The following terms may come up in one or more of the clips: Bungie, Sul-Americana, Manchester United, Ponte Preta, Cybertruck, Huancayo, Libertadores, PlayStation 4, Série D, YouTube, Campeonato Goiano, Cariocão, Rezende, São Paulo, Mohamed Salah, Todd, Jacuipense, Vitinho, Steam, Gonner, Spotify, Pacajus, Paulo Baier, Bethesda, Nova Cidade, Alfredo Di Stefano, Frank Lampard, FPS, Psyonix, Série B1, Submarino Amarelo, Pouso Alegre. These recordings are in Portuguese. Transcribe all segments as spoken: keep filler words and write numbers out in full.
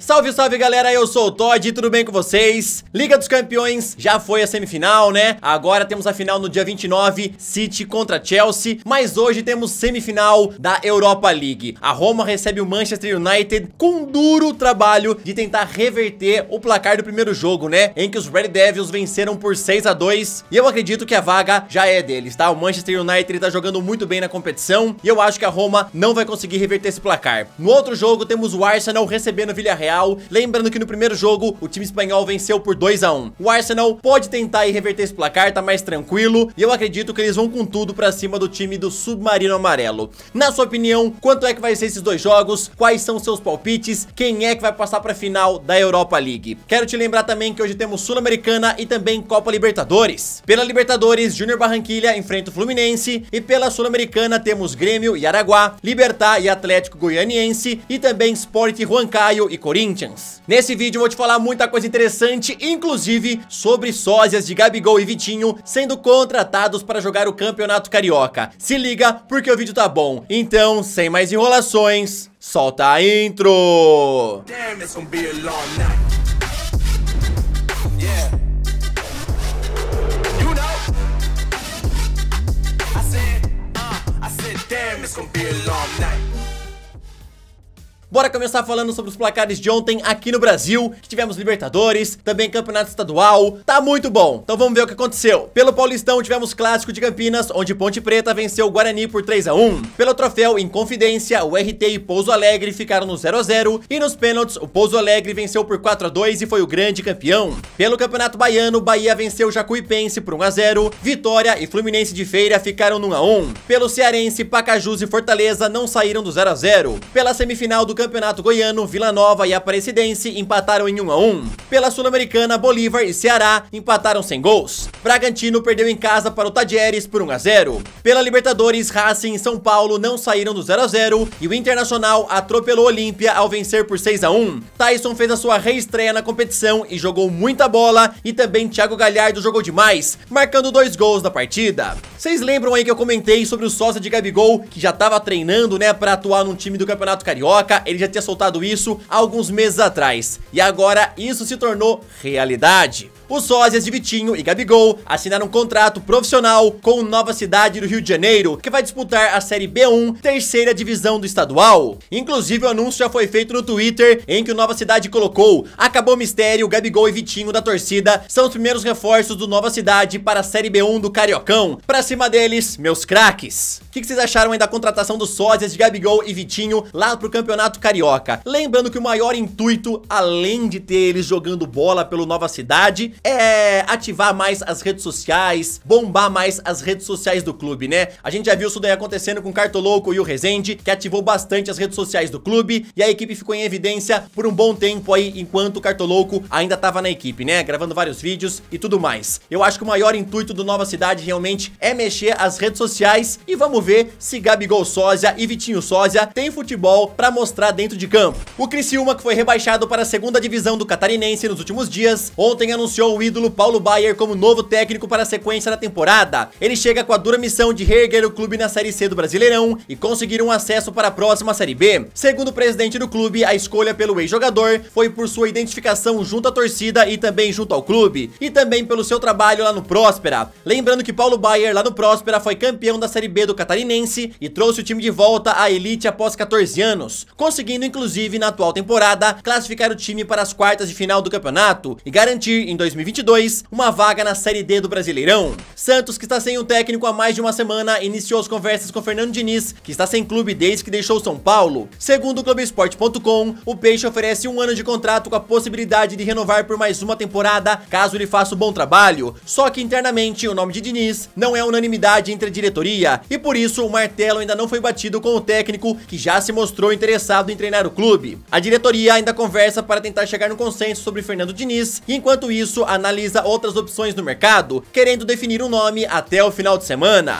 Salve, salve, galera, eu sou o Todd, tudo bem com vocês? Liga dos Campeões, já foi a semifinal, né? Agora temos a final no dia vinte e nove, City contra Chelsea, mas hoje temos semifinal da Europa League. A Roma recebe o Manchester United com um duro trabalho de tentar reverter o placar do primeiro jogo, né? Em que os Red Devils venceram por seis a dois, e eu acredito que a vaga já é deles, tá? O Manchester United tá jogando muito bem na competição, e eu acho que a Roma não vai conseguir reverter esse placar. No outro jogo temos o Arsenal recebendo o Villarreal. Lembrando que no primeiro jogo o time espanhol venceu por dois a um. O Arsenal pode tentar e reverter esse placar, tá mais tranquilo, e eu acredito que eles vão com tudo pra cima do time do Submarino Amarelo. Na sua opinião, quanto é que vai ser esses dois jogos? Quais são seus palpites? Quem é que vai passar pra final da Europa League? Quero te lembrar também que hoje temos Sul-Americana e também Copa Libertadores. Pela Libertadores, Júnior Barranquilla enfrenta o Fluminense, e pela Sul-Americana temos Grêmio e Araguá, Libertad e Atlético Goianiense, e também Sport, Huancayo e Corinthians. Nesse vídeo eu vou te falar muita coisa interessante, inclusive sobre sósias de Gabigol e Vitinho sendo contratados para jogar o Campeonato Carioca. Se liga, porque o vídeo tá bom. Então, sem mais enrolações, solta a intro! Damn, it's gonna be a long night. Yeah. You know. I said, uh, I said, damn, it's gonna be a long night. Bora começar falando sobre os placares de ontem aqui no Brasil, que tivemos Libertadores, também Campeonato Estadual, tá muito bom. Então vamos ver o que aconteceu. Pelo Paulistão tivemos Clássico de Campinas, onde Ponte Preta venceu o Guarani por três a um. Pelo troféu, em Confidência, o R T e Pouso Alegre ficaram no zero a zero, e nos pênaltis, o Pouso Alegre venceu por quatro a dois e foi o grande campeão. Pelo Campeonato Baiano, Bahia venceu o Jacuipense por um a zero, Vitória e Fluminense de Feira ficaram no um a um. Pelo Cearense, Pacajus e Fortaleza não saíram do zero a zero. Pela semifinal do Campeonato Goiano, Vila Nova e Aparecidense empataram em um a um. Pela Sul-Americana, Bolívar e Ceará empataram sem gols. Bragantino perdeu em casa para o Tadieres por um a zero. Pela Libertadores, Racing e São Paulo não saíram do zero a zero, e o Internacional atropelou o Olímpia ao vencer por seis a um. Tyson fez a sua reestreia na competição e jogou muita bola, e também Thiago Galhardo jogou demais, marcando dois gols na partida. Vocês lembram aí que eu comentei sobre o sósia de Gabigol, que já estava treinando, né, para atuar num time do Campeonato Carioca? Ele já tinha soltado isso há alguns meses atrás, e agora isso se tornou realidade. Os sósias de Vitinho e Gabigol assinaram um contrato profissional com o Nova Cidade do Rio de Janeiro, que vai disputar a Série B um, terceira divisão do estadual. Inclusive, o anúncio já foi feito no Twitter, em que o Nova Cidade colocou: acabou o mistério, Gabigol e Vitinho da torcida são os primeiros reforços do Nova Cidade para a Série B um do Cariocão. Pra cima deles, meus craques. O que, que vocês acharam aí da contratação dos sósias de Gabigol e Vitinho lá pro Campeonato Carioca? Lembrando que o maior intuito, além de ter eles jogando bola pelo Nova Cidade, é ativar mais as redes sociais, bombar mais as redes sociais do clube, né? A gente já viu isso daí acontecendo com o Cartoloco e o Rezende, que ativou bastante as redes sociais do clube, e a equipe ficou em evidência por um bom tempo aí, enquanto o Cartoloco ainda tava na equipe, né? Gravando vários vídeos e tudo mais. Eu acho que o maior intuito do Nova Cidade realmente é mexer as redes sociais, e vamos ver se Gabigol sósia e Vitinho sósia tem futebol pra mostrar dentro de campo. O Criciúma, que foi rebaixado para a segunda divisão do Catarinense nos últimos dias, ontem anunciou o ídolo Paulo Baier como novo técnico para a sequência da temporada. Ele chega com a dura missão de reerguer o clube na Série C do Brasileirão e conseguir um acesso para a próxima Série B. Segundo o presidente do clube, a escolha pelo ex-jogador foi por sua identificação junto à torcida e também junto ao clube, e também pelo seu trabalho lá no Próspera. Lembrando que Paulo Baier lá no Próspera foi campeão da Série B do Catarinense e trouxe o time de volta à elite após quatorze anos, conseguindo inclusive na atual temporada classificar o time para as quartas de final do campeonato e garantir em dois mil e vinte e dois uma vaga na Série D do Brasileirão. Santos, que está sem um técnico há mais de uma semana, iniciou as conversas com Fernando Diniz, que está sem clube desde que deixou São Paulo. Segundo o Globoesporte ponto com, o Peixe oferece um ano de contrato com a possibilidade de renovar por mais uma temporada, caso ele faça um bom trabalho. Só que internamente o nome de Diniz não é unanimidade entre a diretoria, e por isso o martelo ainda não foi batido com o técnico, que já se mostrou interessado em treinar o clube. A diretoria ainda conversa para tentar chegar no consenso sobre Fernando Diniz, e enquanto isso analisa outras opções no mercado, querendo definir um nome até o final de semana.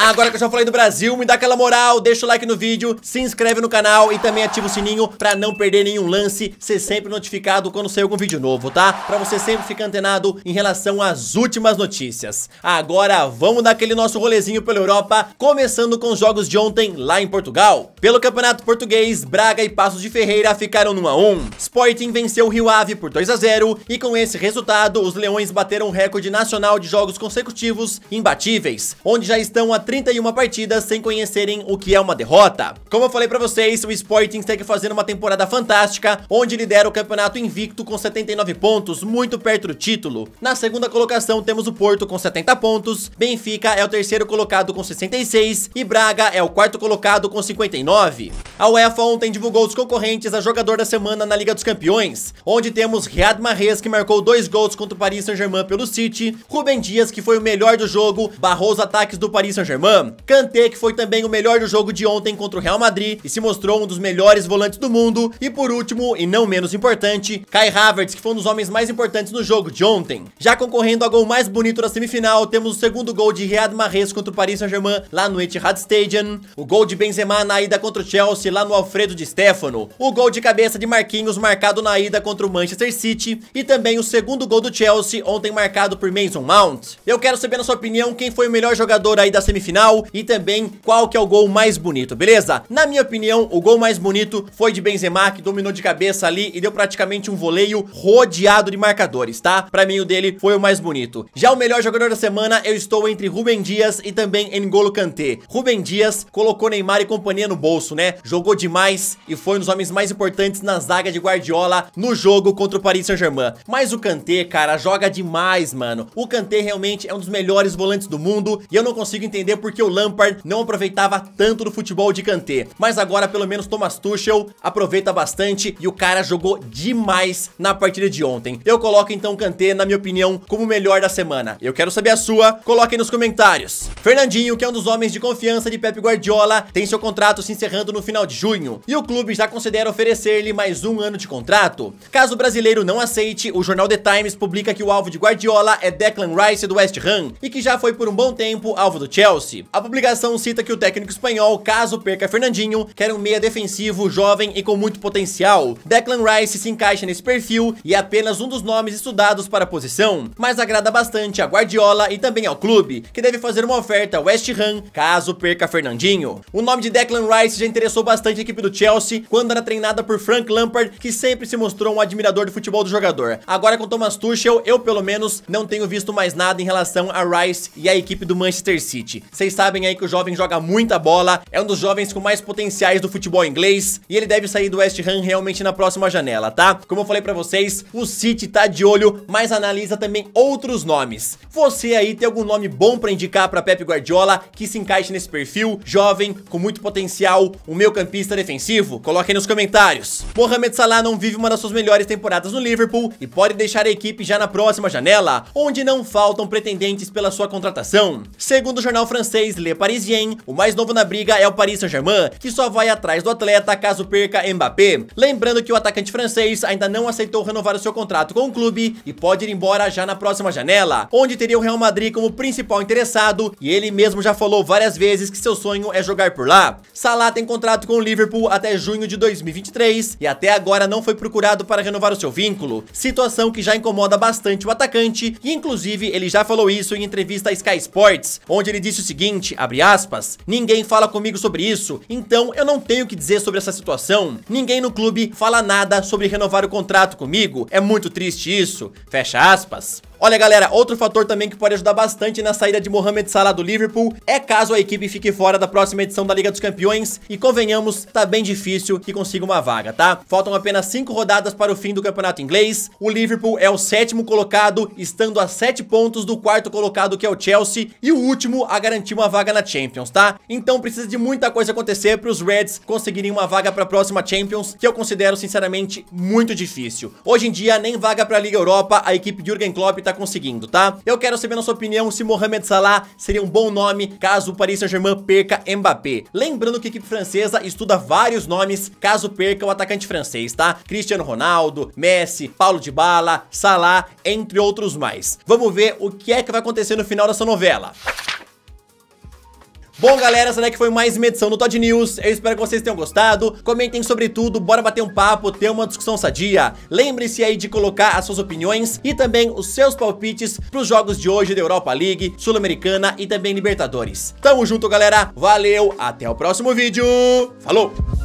Agora que eu já falei do Brasil, me dá aquela moral, deixa o like no vídeo, se inscreve no canal e também ativa o sininho pra não perder nenhum lance, ser sempre notificado quando sair algum vídeo novo, tá? Pra você sempre ficar antenado em relação às últimas notícias. Agora vamos dar aquele nosso rolezinho pela Europa, começando com os jogos de ontem lá em Portugal. Pelo Campeonato Português, Braga e Passos de Ferreira ficaram no um a um. Sporting venceu o Rio Ave por dois a zero e com esse resultado, os Leões bateram o recorde nacional de jogos consecutivos imbatíveis, onde já estão a trinta e uma partidas sem conhecerem o que é uma derrota. Como eu falei pra vocês, o Sporting segue fazendo uma temporada fantástica, onde lidera o campeonato invicto com setenta e nove pontos, muito perto do título. Na segunda colocação temos o Porto com setenta pontos, Benfica é o terceiro colocado com sessenta e seis e Braga é o quarto colocado com cinquenta e nove. A UEFA ontem divulgou os concorrentes a jogador da semana na Liga dos Campeões, onde temos Riyad Mahrez, que marcou dois gols contra o Paris Saint-Germain pelo City, Rúben Dias, que foi o melhor do jogo, barrou os ataques do Paris Saint-Germain, Kanté, que foi também o melhor do jogo de ontem contra o Real Madrid e se mostrou um dos melhores volantes do mundo, e por último, e não menos importante, Kai Havertz, que foi um dos homens mais importantes no jogo de ontem. Já concorrendo ao gol mais bonito da semifinal, temos o segundo gol de Riyad Mahrez contra o Paris Saint-Germain lá no Etihad Stadium, o gol de Benzema na ida contra o Chelsea lá no Alfredo Di Stefano, o gol de cabeça de Marquinhos marcado na ida contra o Manchester City e também o segundo gol do Chelsea ontem marcado por Mason Mount. Eu quero saber na sua opinião quem foi o melhor jogador aí da semifinal final e também qual que é o gol mais bonito, beleza? Na minha opinião, o gol mais bonito foi de Benzema, que dominou de cabeça ali e deu praticamente um voleio rodeado de marcadores, tá? Pra mim o dele foi o mais bonito. Já o melhor jogador da semana, eu estou entre Rúben Dias e também N'Golo Kanté. Rúben Dias colocou Neymar e companhia no bolso, né? Jogou demais e foi um dos homens mais importantes na zaga de Guardiola no jogo contra o Paris Saint-Germain. Mas o Kanté, cara, joga demais, mano. O Kanté realmente é um dos melhores volantes do mundo e eu não consigo entender porque o Lampard não aproveitava tanto do futebol de Kanté, mas agora pelo menos Thomas Tuchel aproveita bastante e o cara jogou demais na partida de ontem. Eu coloco então o Kanté, na minha opinião, como o melhor da semana. Eu quero saber a sua, coloquem nos comentários. Fernandinho, que é um dos homens de confiança de Pep Guardiola, tem seu contrato se encerrando no final de junho e o clube já considera oferecer-lhe mais um ano de contrato. Caso o brasileiro não aceite, o jornal The Times publica que o alvo de Guardiola é Declan Rice do West Ham e que já foi por um bom tempo alvo do Chelsea. A publicação cita que o técnico espanhol, caso perca Fernandinho, quer um meia defensivo, jovem e com muito potencial. Declan Rice se encaixa nesse perfil e é apenas um dos nomes estudados para a posição, mas agrada bastante a Guardiola e também ao clube, que deve fazer uma oferta ao West Ham, caso perca Fernandinho. O nome de Declan Rice já interessou bastante a equipe do Chelsea, quando era treinada por Frank Lampard, que sempre se mostrou um admirador do futebol do jogador. Agora com Thomas Tuchel, eu pelo menos não tenho visto mais nada em relação a Rice e a equipe do Manchester City. Vocês sabem aí que o jovem joga muita bola, é um dos jovens com mais potenciais do futebol inglês e ele deve sair do West Ham realmente na próxima janela, tá? Como eu falei pra vocês, o City tá de olho, mas analisa também outros nomes. Você aí tem algum nome bom pra indicar pra Pep Guardiola que se encaixe nesse perfil? Jovem, com muito potencial, um meio-campista defensivo? Coloque aí nos comentários. Mohamed Salah não vive uma das suas melhores temporadas no Liverpool e pode deixar a equipe já na próxima janela, onde não faltam pretendentes pela sua contratação. Segundo o jornal francês francês Le Parisien, o mais novo na briga é o Paris Saint-Germain, que só vai atrás do atleta caso perca Mbappé. Lembrando que o atacante francês ainda não aceitou renovar o seu contrato com o clube e pode ir embora já na próxima janela, onde teria o Real Madrid como principal interessado e ele mesmo já falou várias vezes que seu sonho é jogar por lá. Salah tem contrato com o Liverpool até junho de dois mil e vinte e três e até agora não foi procurado para renovar o seu vínculo, situação que já incomoda bastante o atacante e inclusive ele já falou isso em entrevista à Sky Sports, onde ele disse o seguinte, abre aspas, ninguém fala comigo sobre isso, então eu não tenho o que dizer sobre essa situação, ninguém no clube fala nada sobre renovar o contrato comigo, é muito triste isso, fecha aspas. Olha galera, outro fator também que pode ajudar bastante na saída de Mohamed Salah do Liverpool é caso a equipe fique fora da próxima edição da Liga dos Campeões e convenhamos, tá bem difícil que consiga uma vaga, tá? Faltam apenas cinco rodadas para o fim do campeonato inglês, o Liverpool é o sétimo colocado, estando a sete pontos do quarto colocado que é o Chelsea e o último a garantir uma vaga na Champions, tá? Então precisa de muita coisa acontecer para os Reds conseguirem uma vaga para a próxima Champions, que eu considero sinceramente muito difícil. Hoje em dia nem vaga para a Liga Europa a equipe de Jürgen Klopp tá conseguindo, tá? Eu quero saber na sua opinião se Mohamed Salah seria um bom nome caso o Paris Saint-Germain perca Mbappé. Lembrando que a equipe francesa estuda vários nomes caso perca o atacante francês, tá? Cristiano Ronaldo, Messi, Paulo Dybala, Salah, entre outros mais. Vamos ver o que é que vai acontecer no final dessa novela. Bom, galera, essa daqui foi mais uma edição do Todd News. Eu espero que vocês tenham gostado. Comentem sobre tudo, bora bater um papo, ter uma discussão sadia. Lembre-se aí de colocar as suas opiniões e também os seus palpites pros jogos de hoje da Europa League, Sul-Americana e também Libertadores. Tamo junto, galera. Valeu, até o próximo vídeo. Falou!